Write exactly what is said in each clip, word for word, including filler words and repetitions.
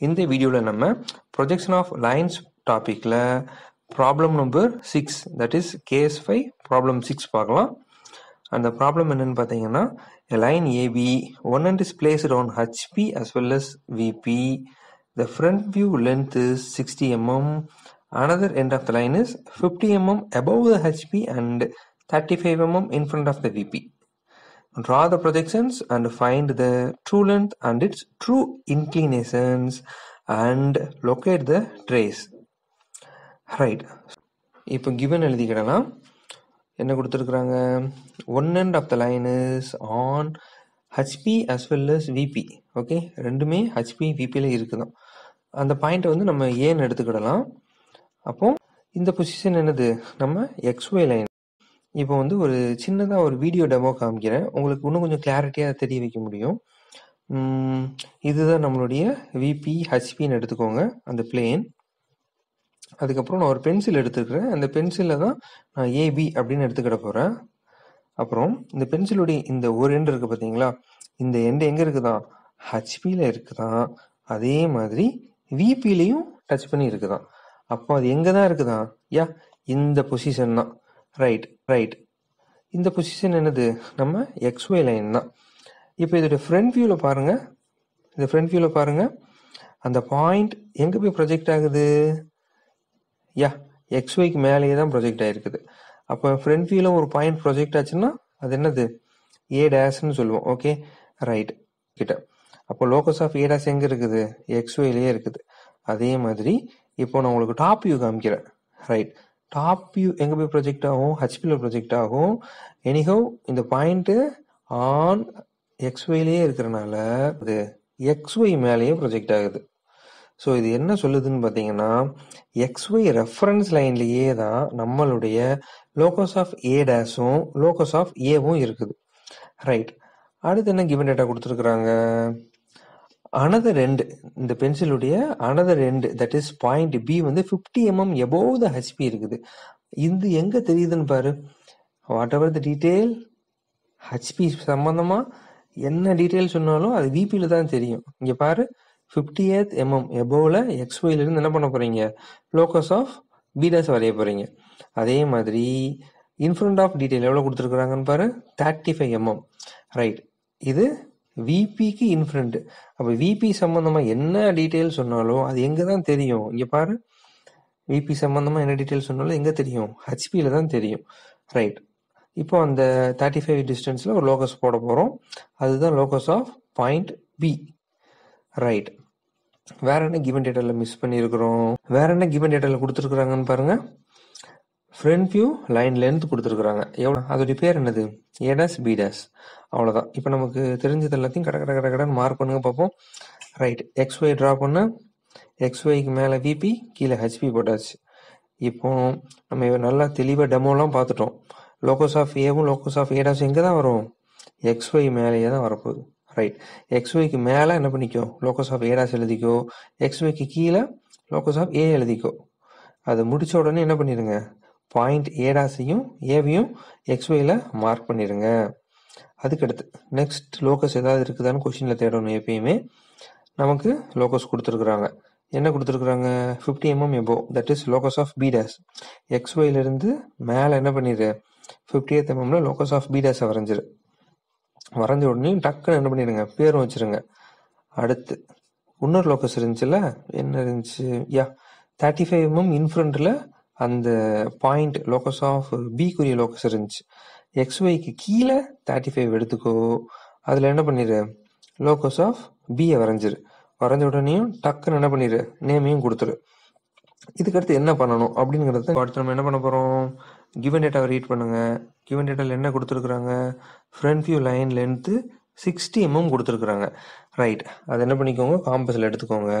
In the video, projection of lines topic problem number six, that is case five, problem six. And the problem is a line A B, one end is placed on H P as well as V P. The front view length is sixty millimeters. Another end of the line is fifty millimeters above the H P and thirty-five millimeters in front of the V P. Draw the projections and find the true length and its true inclinations and locate the trace. Right. Now given one end of the line is on H P as well as V P. Okay, rendume H P V P la irukudam. And the point vandu nama A nu eduthukadalam. Appo inda position enadhu nama X Y line. இப்போ வந்து ஒரு சின்னதா ஒரு video demo காமிக்கிறேன். உங்களுக்கு இன்னும் கொஞ்சம் கிளாரிட்டியா தெரிய வைக்க முடியும். இதுதான் நம்மளுடைய V P H P ன்னு எடுத்துக்கோங்க அந்த பிளேன். அதுக்கு அப்புறம் நான் ஒரு பென்சில் எடுத்துக்கிறேன். அந்த பென்சில்ல தான் நான் A B அப்படினு எடுத்துக்கட போறேன். அப்புறம் இந்த பென்சிலோட இந்த ஒரு end இருக்கு பாத்தீங்களா? இந்த end எங்க இருக்குதா? H P ல இருக்குதா? அதே மாதிரி V P லயும் டச் பண்ணி இருக்குதா? அப்போ அது எங்க தான் இருக்குதா? யா இந்த பொசிஷன் தான். Right, right. In the position another, nama X Y line na. If you the front view la paranga, the front view la paranga, and the point enga poi project agudhu. Yeah, X Y ku melaye dhan project aayirukku. Appo front view la or point project aachuna adu enadhu A dash nu solluvom. Okay, right. Kitta. Appo locus of A dash enga irukudhu? X Y la irukudhu. Adhe maadhiri ipo na ungalku top view kaamikira. Right. Top view enga poi project agum H P la project agum. Anyhow இந்த point on X Y லே இருக்குறனால இது X Y மேலயே project ஆகுது. So இது என்ன சொல்லுதுன்னு பாத்தீங்கன்னா X Y reference line லயே தான் நம்மளுடைய locus of A dash-உம் locus of A-உம் இருக்குது. ரைட். அடுத்து என்ன given data கொடுத்திருக்காங்க? Another end, இந்த பென்சிலுடைய another end, that is point B வந்து fifty millimeters above the H P இருக்குது. இந்த எங்க தெரியுதுன்னு பாரு. Whatever the detail, H P சம்பந்தமா என்ன டீடைல் சொன்னாலும் அது V P ல தான் தெரியும். இங்க பாரு fiftieth millimeters aboveல X Y ல இருந்து என்ன பண்ண போறீங்க? Locus of B' வரைய போறீங்க. அதே மாதிரி in front of detail எவ்வளவு கொடுத்திருக்காங்கன்னு பாரு thirty-five millimeters. ரைட். இது V P ki in front. Appo V P sambandhama enna details sonnalo adu enga dhan theriyum. Inga paaru V P sambandhama enna details sonnalo enga theriyum? H P la dhan theriyum. Right. Ipo and thirty-five distance la or locus poda porom. Adu dhan locus of point B. Right. Vera enna given data la miss pannirukrom? Vera enna given data la kuduthirukkranga nu parunga. Front view line length கொடுத்திருக்காங்க. எவ்வளவு அதோட பேர் என்னது? A dash B dash. அவ்வளவுதான். இப்போ நமக்கு தெரிஞ்சது எல்லாத்தையும் கட கட கட கடன்னு மார்க் பண்ணுங்க பாப்போம். ரைட். X Y டிரா பண்ண X Y க்கு மேல V P, கீழ H P போட்டாச்சு. இப்போ நம்ம நல்லா தெளிவா டெமோலாம் பார்த்துட்டோம். Locus of A um locus of A dash எங்க தான் வரும்? X Y மேலயே தான் வரப்போகுது. ரைட். X Y க்கு மேல என்ன பண்ணிக்கோ? Locus of A dash எழுதிக்கோ. X Y க்கு கீழ locus of A எழுதிக்கோ. அது முடிச்ச உடனே என்ன பண்ணிடுங்க? Point A dash-ஐயும் A-ஐயும் X Y ல மார்க் பண்ணிருங்க. அதுக்கு அடுத்து நெக்ஸ்ட் லோகஸ் ஏதாவது இருக்குதான்னு क्वेश्चनல தேடணும் எப்பயுமே. நமக்கு லோகஸ் கொடுத்திருக்காங்க. என்ன கொடுத்திருக்காங்க? fifty millimeters above, that is locus of B dash. X Y ல இருந்து மேல என்ன பண்ணிரு? fiftieth millimeters ல locus of B dash-ஐ வரைஞ்சிரு. வரைஞ்ச உடனே டக்குன்னு என்ன பண்ணிடுங்க? பேரும் வச்சிருங்க. அடுத்து இன்னொரு லோகஸ் இருந்துச்சுல, என்ன இருந்துச்சு? யா thirty-five millimeters in front-ல அந்த பாயிண்ட் லோகஸ் ஆஃப் B குறிய லோகஸ் இருந்துச்சு. X Y க்கு கீழே thirty-five எடுத்துக்கோ. அதில் என்ன பண்ணிரு? லோகஸ் ஆஃப் B-ஐ வரைஞ்சிரு. வரைஞ்ச உடனேயும் டக்குன்னு என்ன பண்ணிரு? நேமையும் கொடுத்துரு. இதுக்கடுத்து என்ன பண்ணணும் அப்படிங்கிறத அடுத்து நம்ம என்ன பண்ண போகிறோம்? கிவன் டேட்டாவை ரீட் பண்ணுங்க. கிவன் டேட்டாவில் என்ன கொடுத்துருக்குறாங்க? Front view line length sixty millimeters கொடுத்துருக்குறாங்க. ரைட். அது என்ன பண்ணிக்கோங்க? காம்பஸில் எடுத்துக்கோங்க.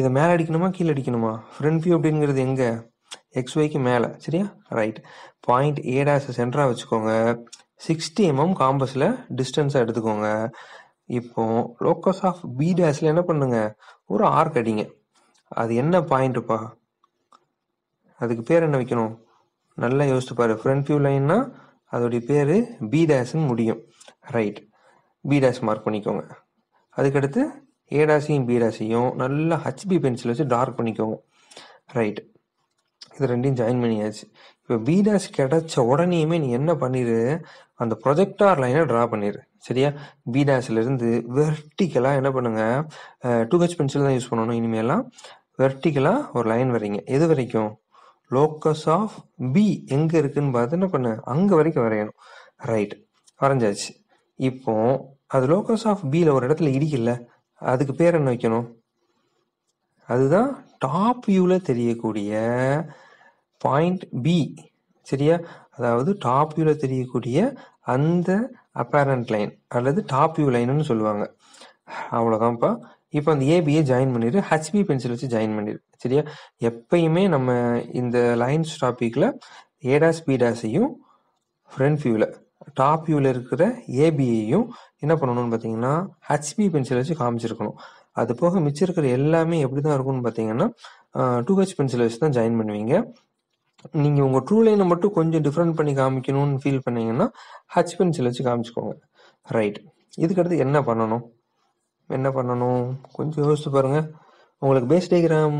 இதை மேலே அடிக்கணுமா கீழே அடிக்கணுமா? ஃப்ரண்ட் வியூ அப்படிங்கிறது எங்கே? எக்ஸ்ஒய்க்கு மேலே. சரியா? ரைட். பாயிண்ட் A டேஷை சென்டராக வச்சுக்கோங்க. sixty millimeters காம்பஸில் டிஸ்டன்ஸாக எடுத்துக்கோங்க. இப்போ லோக்கஸ் ஆஃப் B டேஷில் என்ன பண்ணுங்க? ஒரு ஆர்க் அடிங்க. அது என்ன பாயிண்ட்டுப்பா? அதுக்கு பேர் என்ன வைக்கணும்? நல்லா யோசிச்சு பாரு. ஃப்ரண்ட் வியூ லைன்னா அதோடைய பேர் B டேஷ்ன்னு முடியும். ரைட். B டேஷ் மார்க் பண்ணிக்கோங்க. அதுக்கடுத்து A ராசியும் B ராசியும் நல்லா H P பென்சில் வச்சு டார்க் பண்ணிக்கோங்க. ரைட், இது ரெண்டையும் ஜாயின் பண்ணியாச்சு. இப்போ B ராசி கிடைச்ச உடனேயுமே நீ என்ன பண்ணிடு, அந்த ப்ரொஜெக்டார் லைனை ட்ரா பண்ணிடு. சரியா, B ராசிலேருந்து வெர்டிக்கலாக என்ன பண்ணுங்கள், டூ ஹெச் பென்சில் தான் யூஸ் பண்ணணும். இனிமேலாம் வெர்டிக்கலாக ஒரு லைன் வரைங்க. எது வரைக்கும், லோக்கஸ் ஆஃப் பி எங்கே இருக்குதுன்னு பார்த்து என்ன பண்ணு, அங்கே வரைக்கும் வரையணும். ரைட், வரைஞ்சாச்சு. இப்போ அது லோக்கஸ் ஆஃப் பியில் ஒரு இடத்துல இடிக்கல, அதுக்கு பேர் என்ன வைக்கணும், அதுதான் டாப் வியூவில் தெரியக்கூடிய பாயிண்ட் பி. சரியா, அதாவது டாப் வியூவில் தெரியக்கூடிய அந்த அப்பேரண்ட் லைன் அல்லது டாப் வியூ லைனுன்னு சொல்லுவாங்க. அவ்வளோதான்ப்பா. இப்போ அந்த ஏபியை ஜாயின் பண்ணிடு, ஹெச்பி பென்சில் வச்சு ஜாயின் பண்ணிடு. சரியா, எப்பயுமே நம்ம இந்த லைன்ஸ் டாப்பிக்கில் ஏடாஸ் பிடாஸையும் ஃப்ரண்ட் வியூவில் டாப் வியூவில் இருக்கிற ஏபியையும் என்ன பண்ணணும்னு பார்த்தீங்கன்னா ஹெச்பி பென்சில் வச்சு காமிச்சிருக்கணும். அது போக மிச்சம் இருக்கிற எல்லாமே எப்படி தான் இருக்கும்னு பார்த்தீங்கன்னா டூ ஹெச் பென்சில் வச்சு தான் ஜாயின் பண்ணுவீங்க. நீங்கள் உங்கள் ட்ரூ லைனை மட்டும் கொஞ்சம் டிஃப்ரெண்ட் பண்ணி காமிக்கணும்னு ஃபீல் பண்ணிங்கன்னா ஹெச் பென்சில் வச்சு காமிச்சிக்கோங்க. ரைட், இதுக்கடுத்து என்ன பண்ணணும் என்ன பண்ணணும் கொஞ்சம் யோசிச்சு பாருங்கள். உங்களுக்கு பேஸ் டயக்ராம்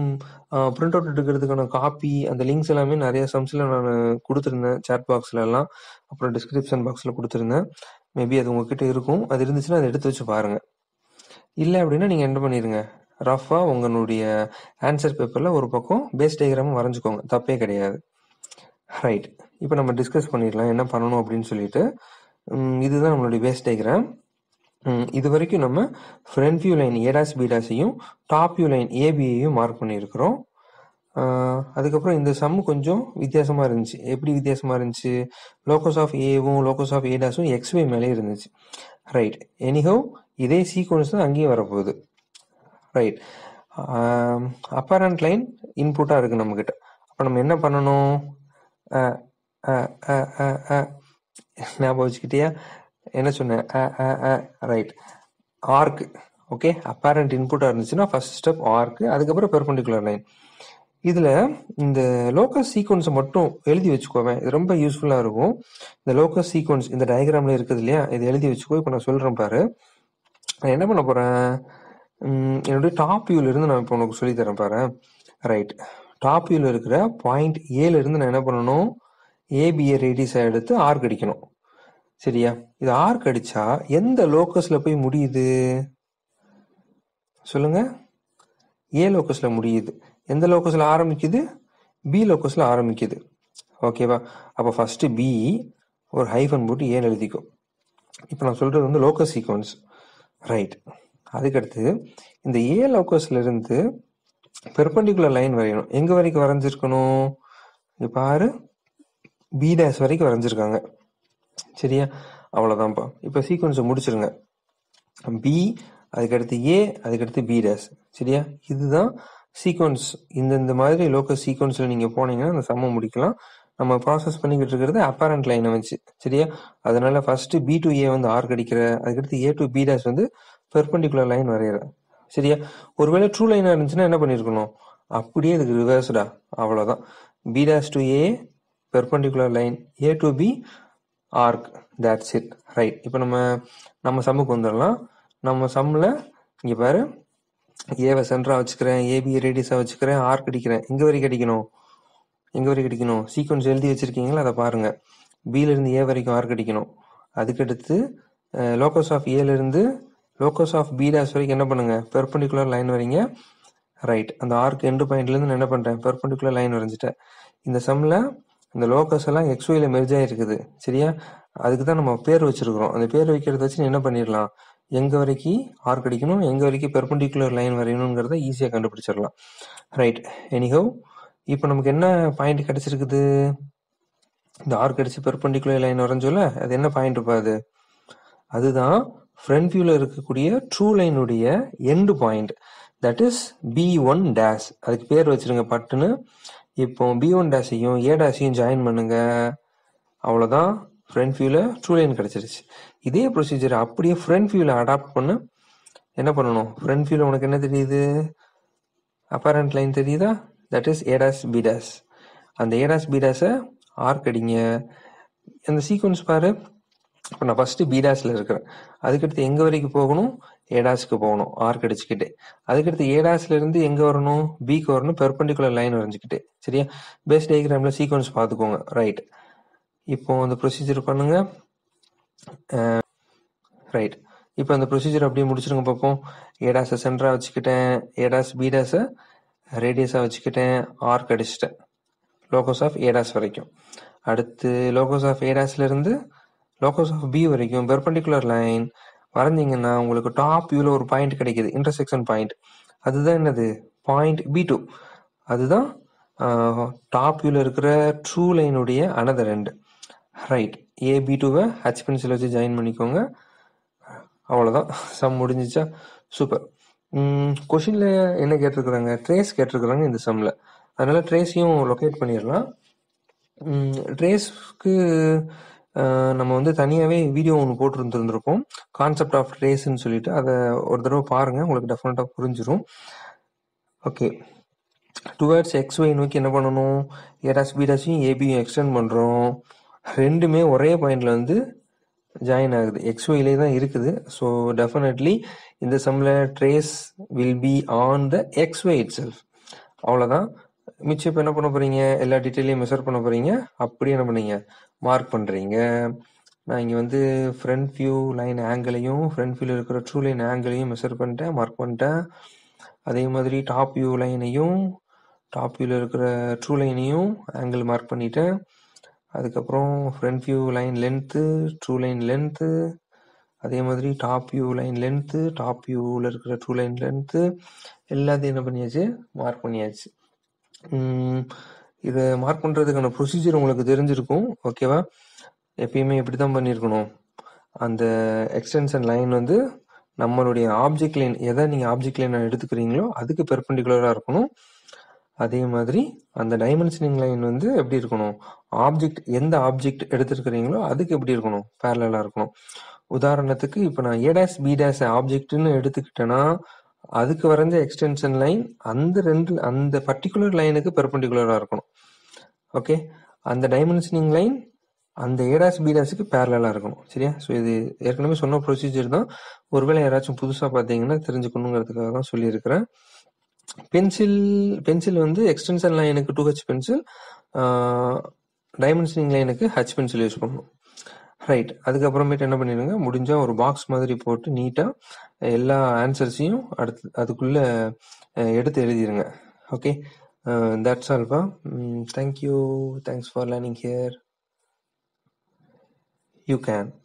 பிரிண்ட் அவுட் எடுக்கிறதுக்கான காப்பி, அந்த லிங்க்ஸ் எல்லாமே நிறைய சம்ஸில் நான் கொடுத்துருந்தேன், சாட் பாக்ஸ்லலாம், அப்புறம் டிஸ்கிரிப்ஷன் பாக்ஸில் கொடுத்துருந்தேன். மேபி அது உங்ககிட்ட இருக்கும், அது இருந்துச்சுன்னா அதை எடுத்து வச்சு பாருங்கள். இல்லை அப்படின்னா நீங்கள் என்ன பண்ணிடுங்க, ரஃபாக உங்களுடைய ஆன்சர் பேப்பரில் ஒரு பக்கம் பேஸ் டயக்ராமும் வரைஞ்சிக்கோங்க, தப்பே கிடையாது. ரைட், இப்போ நம்ம டிஸ்கஸ் பண்ணிடலாம் என்ன பண்ணணும் அப்படின்னு சொல்லிட்டு. இதுதான் நம்மளுடைய பேஸ் டயக்ராம். இது வரைக்கும் நம்ம ஃப்ரண்ட் வியூ லைன் ஏடாஸ் பிடாஸையும் டாப் வியூ லைன் ஏபியையும் மார்க் பண்ணியிருக்கிறோம். அதுக்கப்புறம் இந்த சம் கொஞ்சம் வித்தியாசமாக இருந்துச்சு. எப்படி வித்தியாசமாக இருந்துச்சு, லோக்கஸ் ஆஃப் ஏவும் லோக்கஸ் ஆஃப் ஏடாஸும் எக்ஸ்வே மேலே இருந்துச்சு. ரைட், எனிஹோ இதே சீக்வன்ஸ் தான் அங்கேயும் வரப்போகுது. ரைட், அப்பேரண்ட் லைன் இன்புட்டாக இருக்குது நம்மக்கிட்ட. அப்போ நம்ம என்ன பண்ணணும், ஞாபகம் வச்சுக்கிட்டியா என்ன சொன்னேன், ரைட், ஆர்க்கு. ஓகே, அப்பேரண்ட் இன்புட்டாக இருந்துச்சுன்னா ஃபர்ஸ்ட் ஸ்டெப் ஆர்க்கு, அதுக்கப்புறம் பெர்பெண்டிகுலர் லைன். இதில் இந்த லோக்கஸ் சீக்வன்ஸை மட்டும் எழுதி வச்சுக்கோவேன், இது ரொம்ப யூஸ்ஃபுல்லாக இருக்கும். இந்த லோக்கஸ் சீக்வன்ஸ் இந்த டயக்ராமில் இருக்குது இல்லையா, இது எழுதி வச்சுக்கோ. இப்போ நான் சொல்கிறேன் பாரு, நான் என்ன பண்ண போகிறேன், என்னுடைய டாப் வியூலேருந்து நான் இப்போ உனக்கு சொல்லித்தரேன் பாரு. ரைட், டாப் வியூவில் இருக்கிற பாயிண்ட் ஏலேருந்து நான் என்ன பண்ணணும், ஏபிஏ ரேடியஸாக எடுத்து ஆர்க் அடிக்கணும். சரியா, இது ஆர்க் அடிச்சா எந்த லோக்கஸ்ல போய் முடியுது சொல்லுங்க, ஏ லோக்கஸ்ல முடியுது. எந்த லோக்கஸ்ல ஆரம்பிக்குது, பி லோக்கஸ்ல ஆரம்பிக்குது. ஓகேவா, அப்போ ஃபர்ஸ்ட் பி ஒரு ஹைஃபன் போட்டு ஏன்னு எழுதிக்கோ. இப்போ நான் சொல்றது வந்து லோக்கஸ் சீக்வன்ஸ். ரைட், அதுக்கடுத்து இந்த ஏ லோக்கஸ்ல இருந்து பெர்பெண்டிகுலர் லைன் வரையணும். எங்க வரைக்கும் வரைஞ்சிருக்கணும், இங்க பாரு பி டேஸ் வரைக்கும் வரைஞ்சிருக்காங்க. சரியா, அவ்வளோதான்ப்பா. இப்போ சீக்வன்ஸை முடிச்சிருங்க, பி அதுக்கடுத்து ஏ அதுக்கடுத்து பி டேஸ். சரியா, இதுதான் சீக்வன்ஸ். இந்தந்த மாதிரி லோக்கல் சீக்வன்ஸில் நீங்கள் போனீங்கன்னா அந்த சம்ம முடிக்கலாம். நம்ம ப்ராசஸ் பண்ணிக்கிட்டு இருக்கிறது அப்பேரண்ட் லைனை வச்சு. சரியா, அதனால ஃபர்ஸ்ட் பி டு ஏ வந்து ஆர்க் அடிக்கிற, அதுக்கடுத்து ஏ டு பி டேஸ் வந்து பெர்பெண்டிகுலர் லைன் வரைகிற. சரியா, ஒருவேளை ட்ரூ லைனாக இருந்துச்சுன்னா என்ன பண்ணியிருக்கணும், அப்படியே இதுக்கு ரிவர்ஸ்டா. அவ்வளோதான், B dash to A perpendicular line, A to B arc, that's it. Right, இப்போ நம்ம நம்ம சம்முக்கு வந்துடலாம். நம்ம சம்மில் இங்கே பாரு, ஏவை சென்டராக வச்சுக்கிறேன், ஏபி ரேடியஸாக வச்சுக்கிறேன், ஆர்க் அடிக்கிறேன். எங்கே வரைக்கும் அடிக்கணும், எங்கே வரைக்கும் அடிக்கணும், சீக்வன்ஸ் எழுதி வச்சுருக்கீங்களா அதை பாருங்கள். பியிலேருந்து ஏ வரைக்கும் ஆர்க் அடிக்கணும். அதுக்கடுத்து லோக்கஸ் ஆஃப் ஏலேருந்து லோக்கஸ் ஆஃப் பி டேஸ் வரைக்கும் என்ன பண்ணுங்கள், பெர்பெண்டிகுலர் லைன் வரீங்க. ரைட், அந்த ஆர்க் எண்டு பாயிண்ட்லேருந்து நான் என்ன பண்ணுறேன், பெர்பெண்டிகுலர் லைன் வரைஞ்சிட்டேன். இந்த சம்மில் இந்த லோக்கஸ் எல்லாம் எக்ஸ்ஒயில மெர்ஜ் ஆகிருக்குது. சரியா, அதுக்கு தான் நம்ம பேர் வச்சுருக்கிறோம். அந்த பேர் வைக்கிறத வச்சு என்ன பண்ணிடலாம், எங்கே வரைக்கும் ஆர்க் அடிக்கணும் எங்கே வரைக்கும் பெர்பெண்டிகுலர் லைன் வரையணுங்கிறத ஈஸியாக கண்டுபிடிச்சிடலாம். ரைட், எனிஹவ் இப்போ நமக்கு என்ன பாயிண்ட் கிடச்சிருக்குது, இந்த ஆர்க் அடிச்சு பெர்பெண்டிகுலர் லைன் வரைஞ்சோல, அது என்ன பாயிண்ட் இருப்பாது, அதுதான் ஃப்ரண்ட் வியூவில் இருக்கக்கூடிய ட்ரூ லைனுடைய end point, that is B one dash. அதுக்கு பேர் வச்சுருங்க பட்டுன்னு. இப்போ பி ஒன் டேஷையும் ஏ டேஷையும் ஜாயின் பண்ணுங்க. அவ்வளோதான், ஃப்ரண்ட் வியூவில் ட்ரூ லைன் கிடச்சிருச்சு. இதே ப்ரொசீஜர் அப்படியே ஃப்ரண்ட் வியூவில் அடாப்ட் பண்ண என்ன பண்ணணும், ஃப்ரண்ட் வியூவில் உனக்கு என்ன தெரியுது, அப்பேரண்ட் லைன் தெரியுதா, that is A dash B dash. அந்த ஏ டேஷ் பி டேஷை ஆர்க் அடிங்க. அந்த சீக்வன்ஸ் பாரு, இப்போ நான் ஃபஸ்ட்டு பி டேஷில் இருக்கிறேன், அதுக்கடுத்து எங்கே வரைக்கும் போகணும், ADAS க்கு போகணும் ஆர்க் அடிச்சிக்கிட்டு அதுக்கு அடுத்து ADAS ல இருந்து எங்க வரணும் B க்கு வரணும் perpendicular line வரைஞ்சிக்கிட்டு சரியா பேஸ் டயகிராம்ல சீக்வென்ஸ் பாத்துக்கோங்க ரைட் இப்போ அந்த procedure பண்ணுங்க ரைட் இப்போ அந்த procedure அப்படியே முடிச்சிடுங்க பாப்போம் ADAS சென்டரா வச்சிட்டேன் ADAS BDAS ரேடியஸா வச்சிட்டேன் ஆர்க் அடிச்சிட்டேன் லோகஸ் ஆஃப் ADAS வரைக்கும் அடுத்து லோகஸ் ஆஃப் ADAS ல இருந்து லோகஸ் ஆஃப் B வரைக்கும் perpendicular line வரஞ்சீங்கன்னா உங்களுக்கு டாப் வியூல ஒரு பாயிண்ட் கிடைக்குது இன்டர்செக்ஷன் பாயிண்ட் அதுதான் என்னது பாயிண்ட் B2 அதுதான் டாப் வியூல இருக்கிற ட்ரூ லைன் உடைய another end right A B two-வை H பென்சில் வச்சு ஜாயின் பண்ணிக்கோங்க அவ்வளவுதான் சம் முடிஞ்சிச்சா சூப்பர் क्वेश्चनல என்ன கேட்டிருக்காங்க ட்ரேஸ் கேட்டிருக்காங்க இந்த சம்ல அதனால ட்ரேஸையும் லொகேட் பண்ணிரலாம் ட்ரேஸ்க்கு நம்ம வந்து தனியாவே வீடியோ ஒன்னு போட்டுருந்திருந்திருப்போம் கான்செப்ட் ஆஃப் ட்ரேஸ் னு சொல்லிட்டு அத ஒரு தடவை பாருங்க உங்களுக்கு டெஃபினட்டா புரிஞ்சிரும் ஓகே டுவர்ட்ஸ் xy நோக்கி என்ன பண்ணனும் ADAS BDAS யும் A B யும் எக்ஸ்டெண்ட் பண்றோம் ரெண்டுமே ஒரே பாயிண்ட்ல வந்து ஜாயின் ஆகுது xy லே தான் இருக்குது சோ डेफिनेटலி இந்த சம்ல trace will be on the xy itself அவ்வளவுதான் மிச்சம் என்ன பண்ண போறீங்க எல்லா டீடைலையும் மெஷர் பண்ண போறீங்க அப்படியே என்ன பண்ணீங்க மார்க் பண்றீங்க நான் இங்க வந்து फ्रंट view லைன் ஆங்கிளையும் फ्रंट view ல இருக்கிற ட்ரூ லைன் ஆங்கிளையும் மெஷர் பண்ணிட்டேன் மார்க் பண்ணிட்டேன் அதே மாதிரி டாப் view லைனையும் டாப் view ல இருக்கிற ட்ரூ லைனையும் ஆங்கிள் மார்க் பண்ணிட்டேன் அதுக்கு அப்புறம் front view line length true line length அதே மாதிரி top view line length top view ல இருக்கிற ட்ரூ லைன் லெந்த் எல்லாத்தையும் என்ன பண்ணியாச்சு மார்க் பண்ணியாச்சு இத மார்க் பண்றதுக்கான procedure உங்களுக்கு தெரிஞ்சிருக்கும் ஓகேவா எப்பயுமே இப்படி தான் பண்ணிரணும் அந்த extension line வந்து நம்மளுடைய object line எதை நீங்க object line எடுத்துக்கிறீங்களோ அதுக்கு perpendicular-ஆ இருக்கணும் அதே மாதிரி அந்த dimensioning line வந்து எப்படி இருக்கணும் object எந்த object எடுத்துக்கிறீங்களோ அதுக்கு எப்படி இருக்கணும் parallel-ஆ இருக்கணும் உதாரணத்துக்கு இப்போ நான் A' B' object-னு எடுத்துக்கிட்டேனா அதுக்கு வரஞ்ச extension line அந்த ரெண்டு அந்த particular line-க்கு perpendicular-ஆ இருக்கணும் ஓகே அந்த dimensioning line அந்த A' B'-க்கு parallel-ஆ இருக்கணும் சரியா சோ இது ஏற்கனவே சொன்ன procedure தான் ஒருவேளை யாராச்சும் புதுசா பாத்தீங்கன்னா தெரிஞ்சுக்கணும்ங்கிறதுக்காக தான் சொல்லி இருக்கேன் pencil pencil வந்து extension line-க்கு two H pencil dimensioning line-க்கு H pencil யூஸ் பண்ணனும் ரைட் அதுக்கு அப்புறமேட் என்ன பண்ணிடுங்க முடிஞ்சா ஒரு பாக்ஸ் மாதிரி போட்டு நீட்டா எல்லா ஆன்சர்ஸையும் அதுக்குள்ள எடுத்து எழுதிடுங்க okay that's all pa thank you thanks for learning here you can